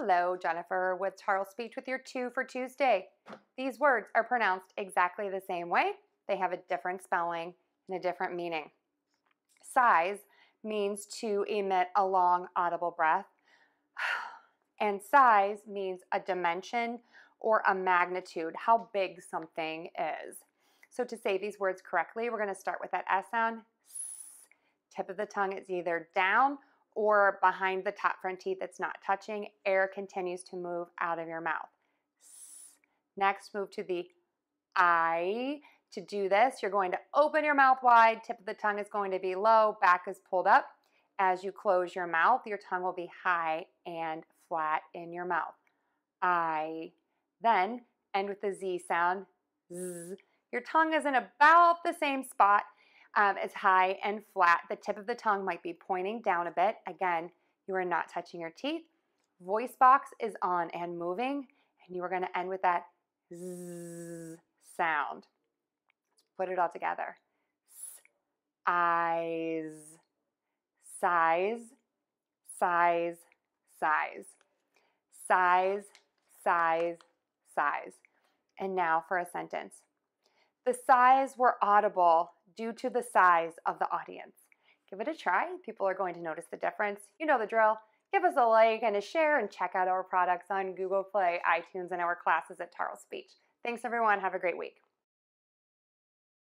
Hello, Jennifer with Tarle Speech with your two for Tuesday. These words are pronounced exactly the same way. They have a different spelling and a different meaning. Sighs means to emit a long audible breath, and size means a dimension or a magnitude, how big something is. So to say these words correctly, we're going to start with that S sound. S, tip of the tongue is either down or behind the top front teeth that's not touching. Air continues to move out of your mouth. S. Next, move to the I. To do this, you're going to open your mouth wide, tip of the tongue is going to be low, back is pulled up. As you close your mouth, your tongue will be high and flat in your mouth. I. Then end with the Z sound. Z. Your tongue is in about the same spot. It's high and flat. The tip of the tongue might be pointing down a bit. Again, you are not touching your teeth. Voice box is on and moving, and you are going to end with that Z sound. Put it all together. Eyes, size, size, size, size, size, size. And now for a sentence. The sighs were audible due to the size of the audience. Give it a try. People are going to notice the difference. You know the drill. Give us a like and a share, and check out our products on Google Play, iTunes, and our classes at Tarle Speech. Thanks, everyone. Have a great week.